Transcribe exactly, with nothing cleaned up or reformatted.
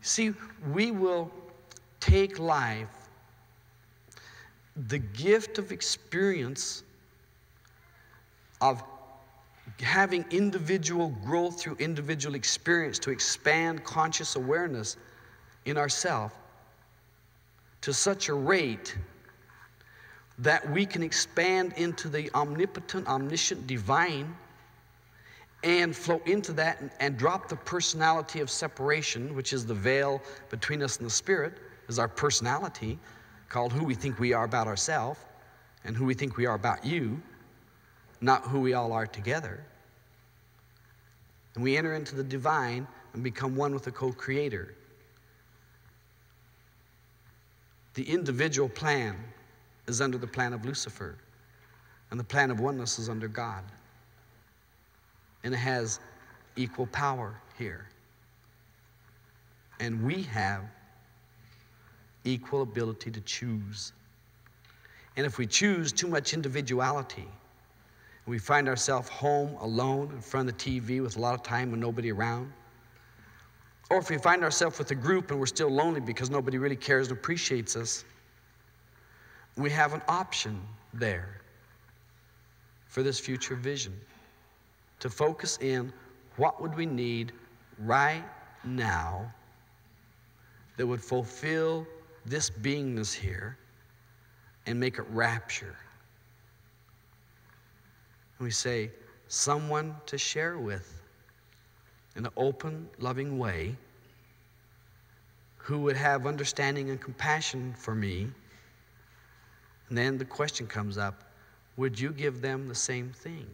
See, we will take life, the gift of experience, of having individual growth through individual experience to expand conscious awareness in ourselves to such a rate that we can expand into the omnipotent, omniscient, divine, and flow into that and, and drop the personality of separation, which is the veil between us and the Spirit, is our personality, called who we think we are about ourselves and who we think we are about you, not who we all are together. And we enter into the divine and become one with the co-creator. The individual plan is under the plan of Lucifer, and the plan of oneness is under God. And it has equal power here. And we have equal ability to choose. And if we choose too much individuality, we find ourselves home, alone, in front of the T V with a lot of time and nobody around. Or if we find ourselves with a group and we're still lonely because nobody really cares and appreciates us, we have an option there for this future vision, to focus in what would we need right now that would fulfill this beingness here and make it rapture. And we say, someone to share with in an open, loving way, who would have understanding and compassion for me. And then the question comes up, would you give them the same thing?